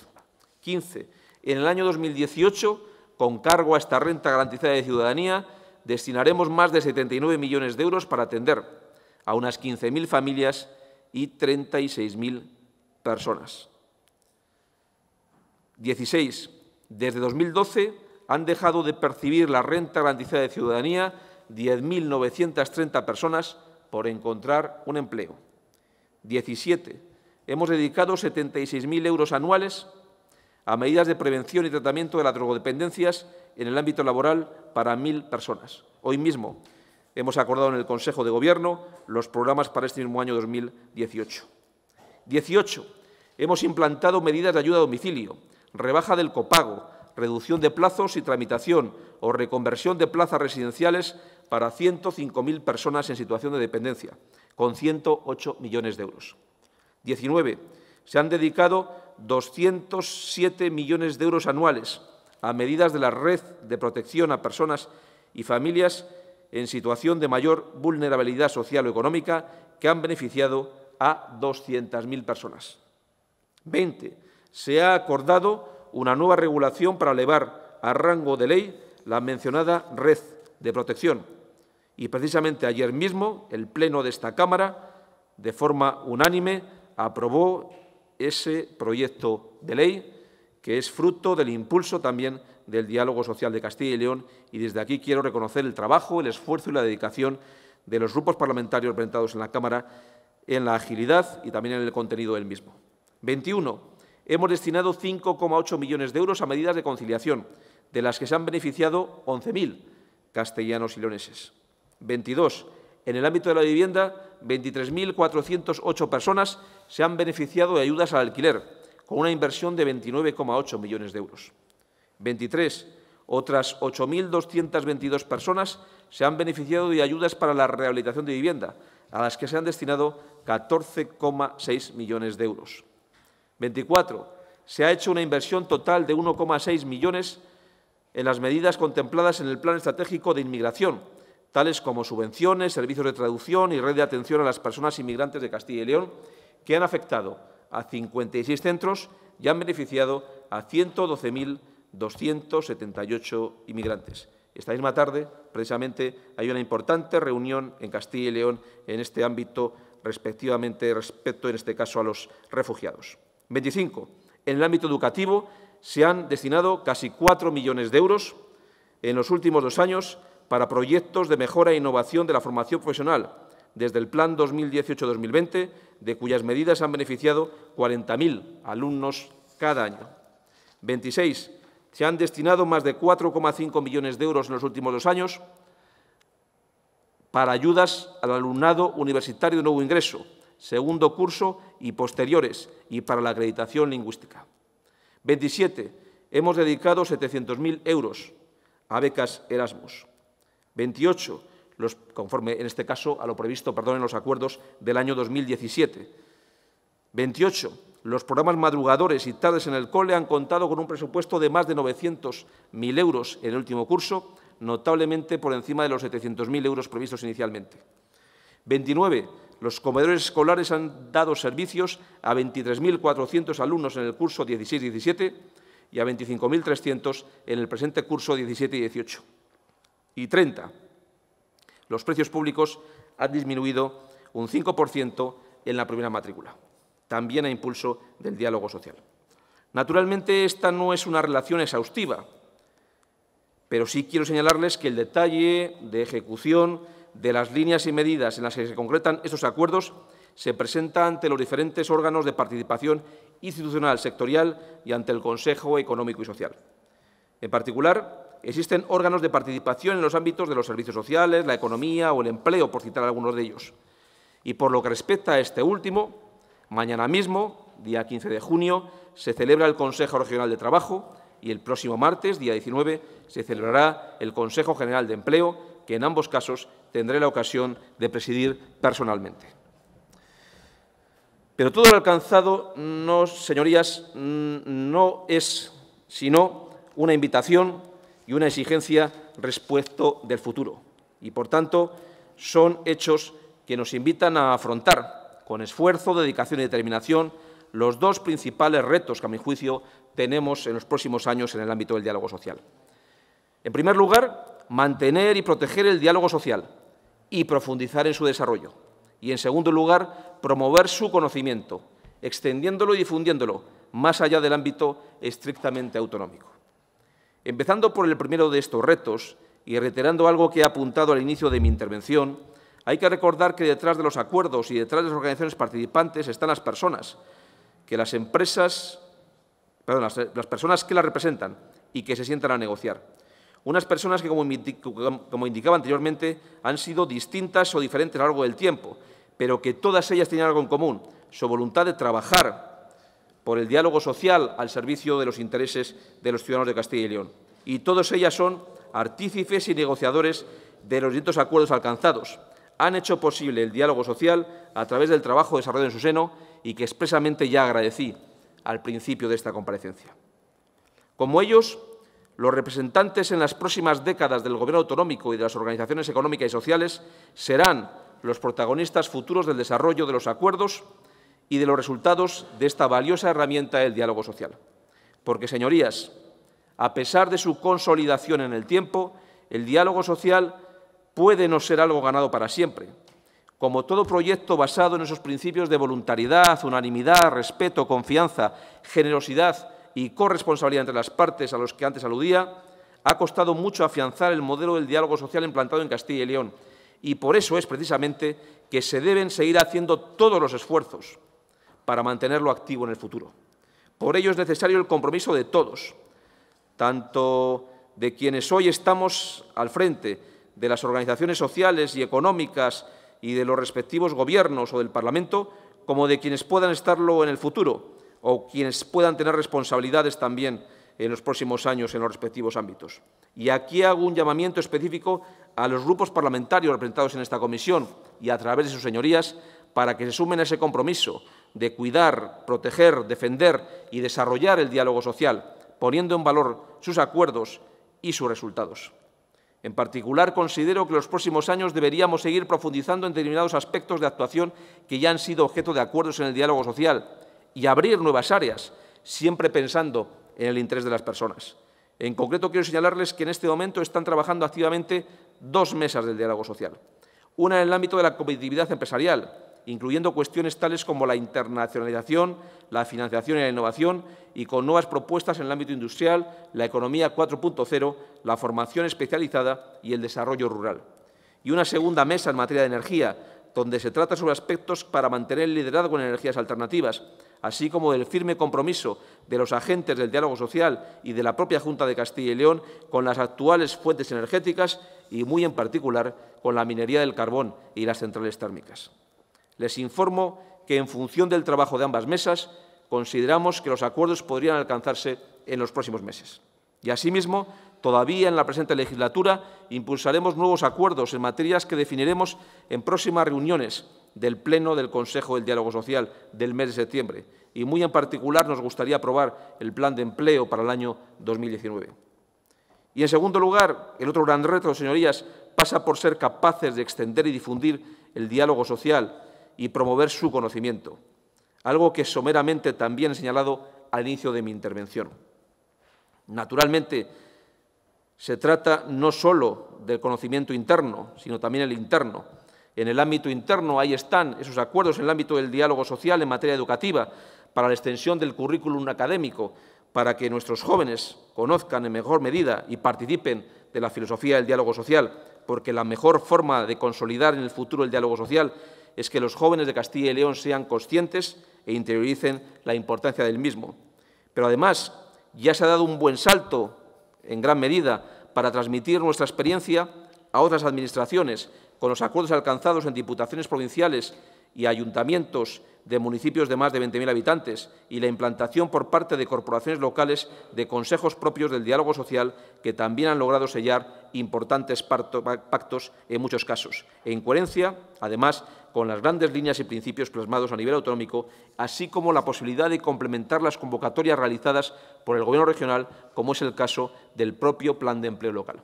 Quince. En el año dos mil dieciocho, con cargo a esta renta garantizada de ciudadanía, destinaremos más de setenta y nueve millones de euros para atender a unas quince mil familias y treinta y seis mil personas. Dieciséis. Desde dos mil doce han dejado de percibir la renta garantizada de ciudadanía diez mil novecientas treinta personas por encontrar un empleo. diecisiete. Hemos dedicado setenta y seis mil euros anuales a medidas de prevención y tratamiento de las drogodependencias en el ámbito laboral para mil personas. Hoy mismo hemos acordado en el Consejo de Gobierno los programas para este mismo año dos mil dieciocho. dieciocho. Hemos implantado medidas de ayuda a domicilio, rebaja del copago, reducción de plazos y tramitación o reconversión de plazas residenciales para ciento cinco mil personas en situación de dependencia, con ciento ocho millones de euros. diecinueve. Se han dedicado doscientos siete millones de euros anuales a medidas de la Red de Protección a Personas y Familias en situación de mayor vulnerabilidad social o económica, que han beneficiado a doscientas mil personas. veinte. Se ha acordado una nueva regulación para elevar a rango de ley la mencionada Red de Protección. Y precisamente ayer mismo el Pleno de esta Cámara, de forma unánime, aprobó ese proyecto de ley, que es fruto del impulso también del diálogo social de Castilla y León, y desde aquí quiero reconocer el trabajo, el esfuerzo y la dedicación de los grupos parlamentarios representados en la Cámara, en la agilidad y también en el contenido del mismo. veintiuno. Hemos destinado cinco coma ocho millones de euros a medidas de conciliación, de las que se han beneficiado once mil castellanos y leoneses. veintidós. En el ámbito de la vivienda, veintitrés mil cuatrocientas ocho personas se han beneficiado de ayudas al alquiler, con una inversión de veintinueve coma ocho millones de euros. veintitrés. Otras ocho mil doscientas veintidós personas se han beneficiado de ayudas para la rehabilitación de vivienda, a las que se han destinado catorce coma seis millones de euros. veinticuatro. Se ha hecho una inversión total de uno coma seis millones en las medidas contempladas en el Plan Estratégico de Inmigración, tales como subvenciones, servicios de traducción y red de atención a las personas inmigrantes de Castilla y León, que han afectado a cincuenta y seis centros y han beneficiado a ciento doce mil doscientos setenta y ocho inmigrantes. Esta misma tarde, precisamente, hay una importante reunión en Castilla y León en este ámbito, respectivamente, respecto en este caso a los refugiados. veinticinco. En el ámbito educativo se han destinado casi cuatro millones de euros en los últimos dos años para proyectos de mejora e innovación de la formación profesional, desde el Plan dos mil dieciocho dos mil veinte, de cuyas medidas han beneficiado cuarenta mil alumnos cada año. veintiséis. Se han destinado más de cuatro coma cinco millones de euros en los últimos dos años para ayudas al alumnado universitario de nuevo ingreso, segundo curso y posteriores, y para la acreditación lingüística. veintisiete. Hemos dedicado setecientos mil euros a becas Erasmus. veintiocho. Los, conforme, en este caso, a lo previsto perdón, en los acuerdos del año dos mil diecisiete. veintiocho. Los programas madrugadores y tardes en el cole han contado con un presupuesto de más de novecientos mil euros en el último curso, notablemente por encima de los setecientos mil euros previstos inicialmente. veintinueve. Los comedores escolares han dado servicios a veintitrés mil cuatrocientos alumnos en el curso dieciséis diecisiete y a veinticinco mil trescientos en el presente curso diecisiete dieciocho. Y treinta. Los precios públicos han disminuido un cinco por ciento en la primera matrícula, también a impulso del diálogo social. Naturalmente, esta no es una relación exhaustiva, pero sí quiero señalarles que el detalle de ejecución de las líneas y medidas en las que se concretan estos acuerdos se presenta ante los diferentes órganos de participación institucional sectorial y ante el Consejo Económico y Social. En particular, existen órganos de participación en los ámbitos de los servicios sociales, la economía o el empleo, por citar algunos de ellos. Y por lo que respecta a este último, mañana mismo, día quince de junio, se celebra el Consejo Regional de Trabajo y el próximo martes, día diecinueve, se celebrará el Consejo General de Empleo, que en ambos casos tendré la ocasión de presidir personalmente. Pero todo lo alcanzado, no, señorías, no es sino una invitación y una exigencia respecto del futuro. Y, por tanto, son hechos que nos invitan a afrontar con esfuerzo, dedicación y determinación, los dos principales retos que, a mi juicio, tenemos en los próximos años en el ámbito del diálogo social. En primer lugar, mantener y proteger el diálogo social y profundizar en su desarrollo. Y, en segundo lugar, promover su conocimiento, extendiéndolo y difundiéndolo más allá del ámbito estrictamente autonómico. Empezando por el primero de estos retos y reiterando algo que he apuntado al inicio de mi intervención, hay que recordar que detrás de los acuerdos y detrás de las organizaciones participantes están las personas, que las empresas, perdón, las, las personas que las representan y que se sientan a negociar. Unas personas que, como, como indicaba anteriormente, han sido distintas o diferentes a lo largo del tiempo, pero que todas ellas tienen algo en común, su voluntad de trabajar por el diálogo social al servicio de los intereses de los ciudadanos de Castilla y León. Y todas ellas son artícipes y negociadores de los distintos acuerdos alcanzados, han hecho posible el diálogo social a través del trabajo desarrollado en su seno y que expresamente ya agradecí al principio de esta comparecencia. Como ellos, los representantes en las próximas décadas del Gobierno autonómico y de las organizaciones económicas y sociales serán los protagonistas futuros del desarrollo de los acuerdos y de los resultados de esta valiosa herramienta del diálogo social. Porque, señorías, a pesar de su consolidación en el tiempo, el diálogo social puede no ser algo ganado para siempre. Como todo proyecto basado en esos principios de voluntariedad, unanimidad, respeto, confianza, generosidad y corresponsabilidad entre las partes a los que antes aludía, ha costado mucho afianzar el modelo del diálogo social implantado en Castilla y León, y por eso es precisamente que se deben seguir haciendo todos los esfuerzos para mantenerlo activo en el futuro. Por ello es necesario el compromiso de todos, tanto de quienes hoy estamos al frente, de las organizaciones sociales y económicas y de los respectivos gobiernos o del Parlamento, como de quienes puedan estarlo en el futuro, o quienes puedan tener responsabilidades también en los próximos años en los respectivos ámbitos. Y aquí hago un llamamiento específico a los grupos parlamentarios representados en esta comisión y a través de sus señorías para que se sumen a ese compromiso de cuidar, proteger, defender y desarrollar el diálogo social, poniendo en valor sus acuerdos y sus resultados. En particular, considero que los próximos años deberíamos seguir profundizando en determinados aspectos de actuación que ya han sido objeto de acuerdos en el diálogo social, y abrir nuevas áreas, siempre pensando en el interés de las personas. En concreto, quiero señalarles que en este momento están trabajando activamente dos mesas del diálogo social. Una en el ámbito de la competitividad empresarial, incluyendo cuestiones tales como la internacionalización, la financiación y la innovación, y con nuevas propuestas en el ámbito industrial, la economía cuatro punto cero, la formación especializada y el desarrollo rural. Y una segunda mesa en materia de energía, donde se trata sobre aspectos para mantener el liderazgo en energías alternativas, así como del firme compromiso de los agentes del diálogo social y de la propia Junta de Castilla y León con las actuales fuentes energéticas y, muy en particular, con la minería del carbón y las centrales térmicas. Les informo que, en función del trabajo de ambas mesas, consideramos que los acuerdos podrían alcanzarse en los próximos meses. Y, asimismo, todavía en la presente legislatura impulsaremos nuevos acuerdos en materias que definiremos en próximas reuniones del Pleno del Consejo del Diálogo Social del mes de septiembre y, muy en particular, nos gustaría aprobar el Plan de Empleo para el año dos mil diecinueve. Y, en segundo lugar, el otro gran reto, señorías, pasa por ser capaces de extender y difundir el diálogo social y promover su conocimiento, algo que someramente también he señalado al inicio de mi intervención. Naturalmente, se trata no solo del conocimiento interno, sino también el interno. En el ámbito interno, ahí están esos acuerdos en el ámbito del diálogo social en materia educativa, para la extensión del currículum académico, para que nuestros jóvenes conozcan en mejor medida y participen de la filosofía del diálogo social, porque la mejor forma de consolidar en el futuro el diálogo social es que los jóvenes de Castilla y León sean conscientes e interioricen la importancia del mismo. Pero además, ya se ha dado un buen salto, en gran medida, para transmitir nuestra experiencia a otras administraciones, con los acuerdos alcanzados en diputaciones provinciales y ayuntamientos de municipios de más de veinte mil habitantes y la implantación por parte de corporaciones locales de consejos propios del diálogo social que también han logrado sellar importantes pactos en muchos casos, en coherencia, además, con las grandes líneas y principios plasmados a nivel autonómico, así como la posibilidad de complementar las convocatorias realizadas por el Gobierno regional, como es el caso del propio Plan de Empleo local.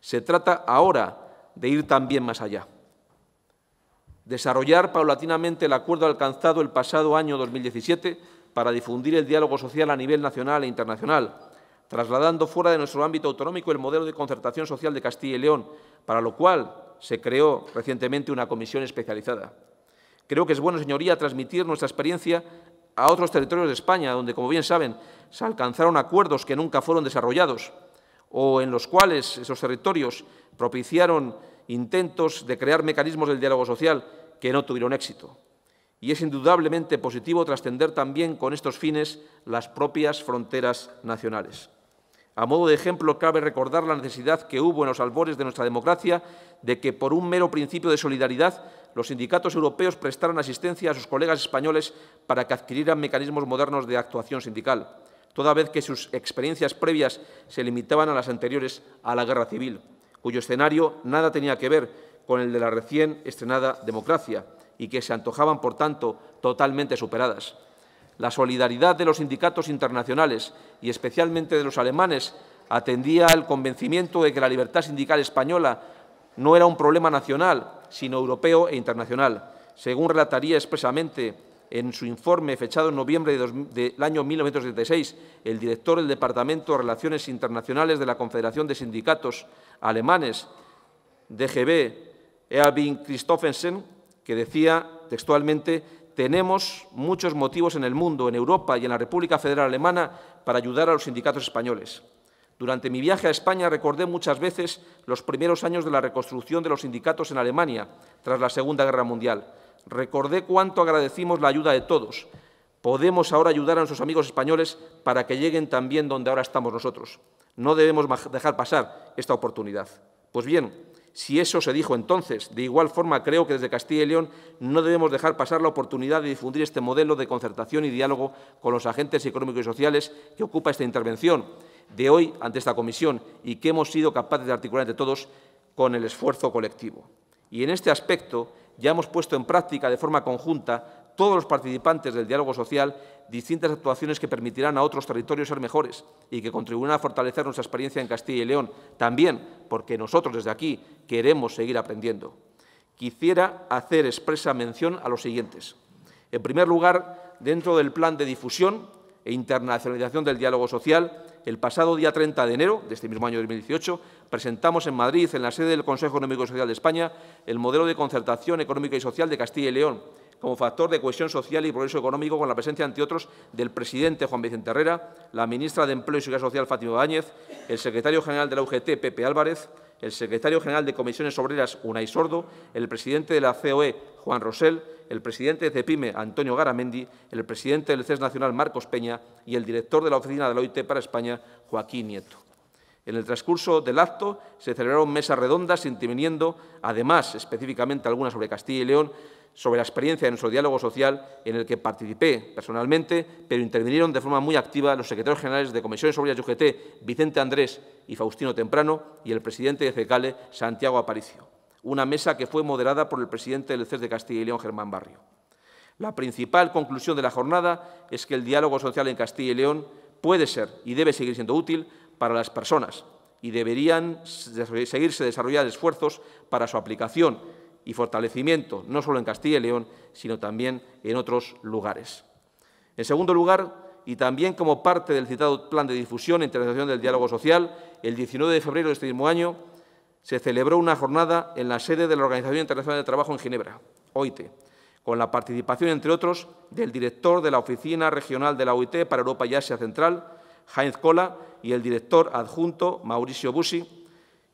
Se trata ahora de ir también más allá. Desarrollar paulatinamente el acuerdo alcanzado el pasado año dos mil diecisiete para difundir el diálogo social a nivel nacional e internacional, trasladando fuera de nuestro ámbito autonómico el modelo de concertación social de Castilla y León, para lo cual se creó recientemente una comisión especializada. Creo que es bueno, señoría, transmitir nuestra experiencia a otros territorios de España, donde, como bien saben, se alcanzaron acuerdos que nunca fueron desarrollados o en los cuales esos territorios propiciaron intentos de crear mecanismos del diálogo social que no tuvieron éxito. Y es indudablemente positivo trascender también con estos fines las propias fronteras nacionales. A modo de ejemplo, cabe recordar la necesidad que hubo en los albores de nuestra democracia de que, por un mero principio de solidaridad, los sindicatos europeos prestaran asistencia a sus colegas españoles para que adquirieran mecanismos modernos de actuación sindical, toda vez que sus experiencias previas se limitaban a las anteriores a la Guerra Civil, cuyo escenario nada tenía que ver con el de la recién estrenada democracia y que se antojaban, por tanto, totalmente superadas. La solidaridad de los sindicatos internacionales y especialmente de los alemanes atendía al convencimiento de que la libertad sindical española no era un problema nacional, sino europeo e internacional, según relataría expresamente en su informe fechado en noviembre del año mil novecientos setenta y seis el director del Departamento de Relaciones Internacionales de la Confederación de Sindicatos Alemanes, D G B, Erwin Christophensen, que decía textualmente: «Tenemos muchos motivos en el mundo, en Europa y en la República Federal Alemana para ayudar a los sindicatos españoles. Durante mi viaje a España recordé muchas veces los primeros años de la reconstrucción de los sindicatos en Alemania tras la Segunda Guerra Mundial. Recordé cuánto agradecimos la ayuda de todos. Podemos ahora ayudar a nuestros amigos españoles para que lleguen también donde ahora estamos nosotros. No debemos dejar pasar esta oportunidad». Pues bien, si eso se dijo entonces, de igual forma creo que desde Castilla y León no debemos dejar pasar la oportunidad de difundir este modelo de concertación y diálogo con los agentes económicos y sociales que ocupa esta intervención de hoy ante esta comisión y que hemos sido capaces de articular entre todos con el esfuerzo colectivo. Y en este aspecto ya hemos puesto en práctica de forma conjunta todos los participantes del diálogo social distintas actuaciones que permitirán a otros territorios ser mejores y que contribuirán a fortalecer nuestra experiencia en Castilla y León, también porque nosotros desde aquí queremos seguir aprendiendo. Quisiera hacer expresa mención a los siguientes. En primer lugar, dentro del plan de difusión e internacionalización del diálogo social, el pasado día treinta de enero de este mismo año dos mil dieciocho, presentamos en Madrid, en la sede del Consejo Económico y Social de España, el modelo de concertación económica y social de Castilla y León, como factor de cohesión social y progreso económico, con la presencia, entre otros, del presidente Juan Vicente Herrera, la ministra de Empleo y Seguridad Social, Fátima Báñez, el secretario general de la U G T, Pepe Álvarez, el secretario general de Comisiones Obreras, Unai Sordo, el presidente de la C O E, Juan Rosell, el presidente de CEPIME, Antonio Garamendi, el presidente del C E S Nacional, Marcos Peña, y el director de la oficina de la O I T para España, Joaquín Nieto. En el transcurso del acto se celebraron mesas redondas interviniendo, además, específicamente algunas sobre Castilla y León, sobre la experiencia de nuestro diálogo social en el que participé personalmente, pero intervinieron de forma muy activa los secretarios generales de Comisiones Obreras y U G T, Vicente Andrés y Faustino Temprano, y el presidente de CECALE, Santiago Aparicio. Una mesa que fue moderada por el presidente del C E S de Castilla y León, Germán Barrio. La principal conclusión de la jornada es que el diálogo social en Castilla y León puede ser y debe seguir siendo útil para las personas y deberían seguirse desarrollando esfuerzos para su aplicación y fortalecimiento, no solo en Castilla y León, sino también en otros lugares. En segundo lugar, y también como parte del citado plan de difusión e internacionalización del diálogo social, el diecinueve de febrero de este mismo año se celebró una jornada en la sede de la Organización Internacional de Trabajo en Ginebra, O I T, con la participación, entre otros, del director de la Oficina Regional de la O I T para Europa y Asia Central, Heinz Kola, y el director adjunto, Mauricio Busi,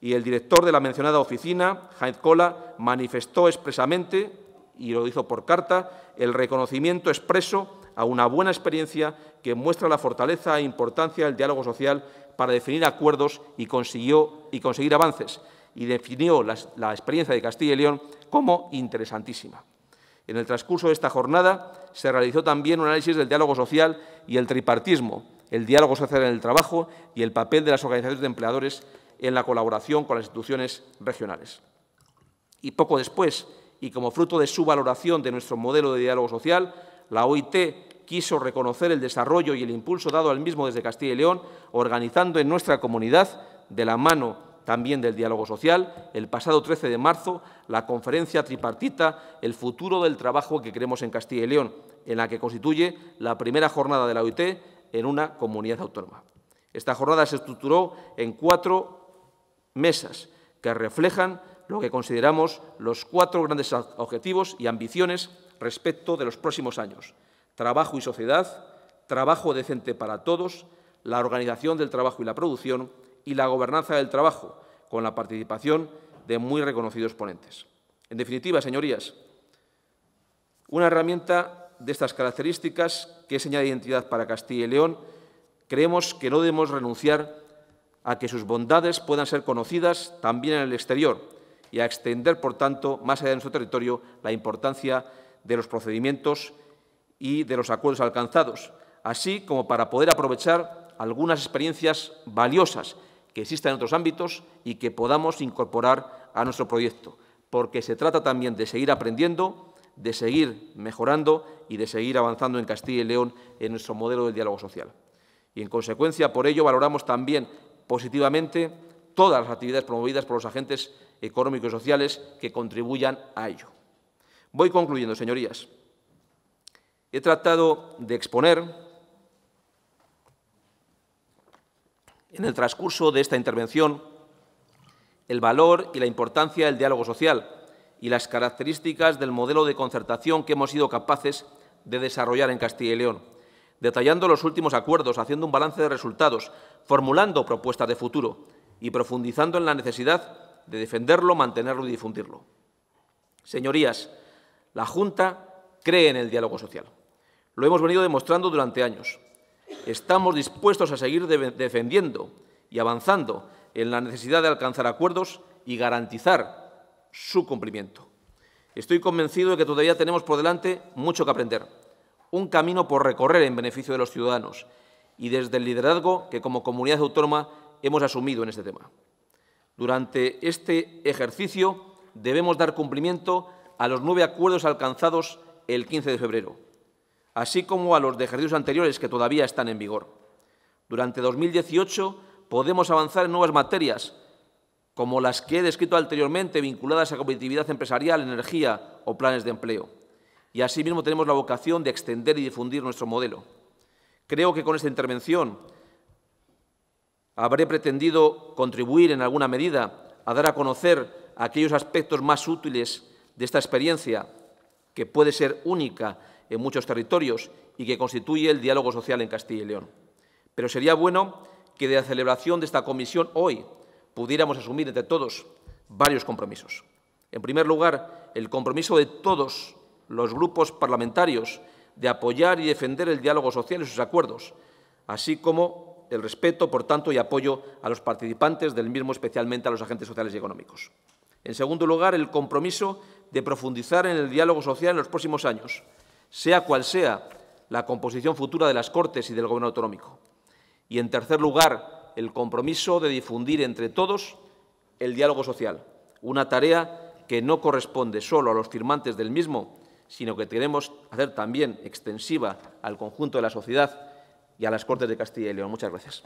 y el director de la mencionada oficina, Heinz Kola, manifestó expresamente, y lo hizo por carta, el reconocimiento expreso a una buena experiencia que muestra la fortaleza e importancia del diálogo social para definir acuerdos y, consiguió, y conseguir avances, y definió la, la experiencia de Castilla y León como interesantísima. En el transcurso de esta jornada se realizó también un análisis del diálogo social y el tripartismo, el diálogo social en el trabajo y el papel de las organizaciones de empleadores en la colaboración con las instituciones regionales. Y poco después, y como fruto de su valoración de nuestro modelo de diálogo social, la O I T quiso reconocer el desarrollo y el impulso dado al mismo desde Castilla y León, organizando en nuestra comunidad, de la mano también del diálogo social, el pasado trece de marzo, la conferencia tripartita El futuro del trabajo que queremos en Castilla y León, en la que constituye la primera jornada de la O I T en una comunidad autónoma. Esta jornada se estructuró en cuatro mesas que reflejan lo que consideramos los cuatro grandes objetivos y ambiciones respecto de los próximos años: trabajo y sociedad, trabajo decente para todos, la organización del trabajo y la producción y la gobernanza del trabajo, con la participación de muy reconocidos ponentes. En definitiva, señorías, una herramienta de estas características que es señal de identidad para Castilla y León, creemos que no debemos renunciar a que sus bondades puedan ser conocidas también en el exterior y a extender, por tanto, más allá de nuestro territorio, la importancia de los procedimientos y de los acuerdos alcanzados, así como para poder aprovechar algunas experiencias valiosas que exista en otros ámbitos y que podamos incorporar a nuestro proyecto, porque se trata también de seguir aprendiendo, de seguir mejorando y de seguir avanzando en Castilla y León en nuestro modelo del diálogo social. Y, en consecuencia, por ello valoramos también positivamente todas las actividades promovidas por los agentes económicos y sociales que contribuyan a ello. Voy concluyendo, señorías. He tratado de exponer, en el transcurso de esta intervención, el valor y la importancia del diálogo social y las características del modelo de concertación que hemos sido capaces de desarrollar en Castilla y León, detallando los últimos acuerdos, haciendo un balance de resultados, formulando propuestas de futuro y profundizando en la necesidad de defenderlo, mantenerlo y difundirlo. Señorías, la Junta cree en el diálogo social. Lo hemos venido demostrando durante años. Estamos dispuestos a seguir defendiendo y avanzando en la necesidad de alcanzar acuerdos y garantizar su cumplimiento. Estoy convencido de que todavía tenemos por delante mucho que aprender, un camino por recorrer en beneficio de los ciudadanos y desde el liderazgo que como comunidad autónoma hemos asumido en este tema. Durante este ejercicio debemos dar cumplimiento a los nueve acuerdos alcanzados el quince de febrero, así como a los de ejercicios anteriores que todavía están en vigor. Durante dos mil dieciocho podemos avanzar en nuevas materias, como las que he descrito anteriormente, vinculadas a competitividad empresarial, energía o planes de empleo. Y asimismo tenemos la vocación de extender y difundir nuestro modelo. Creo que con esta intervención habré pretendido contribuir en alguna medida a dar a conocer aquellos aspectos más útiles de esta experiencia, que puede ser única en muchos territorios y que constituye el diálogo social en Castilla y León. Pero sería bueno que de la celebración de esta comisión hoy pudiéramos asumir entre todos varios compromisos. En primer lugar, el compromiso de todos los grupos parlamentarios de apoyar y defender el diálogo social y sus acuerdos, así como el respeto, por tanto, y apoyo a los participantes del mismo, especialmente a los agentes sociales y económicos. En segundo lugar, el compromiso de profundizar en el diálogo social en los próximos años, sea cual sea la composición futura de las Cortes y del Gobierno autonómico. Y, en tercer lugar, el compromiso de difundir entre todos el diálogo social, una tarea que no corresponde solo a los firmantes del mismo, sino que queremos hacer también extensiva al conjunto de la sociedad y a las Cortes de Castilla y León. Muchas gracias.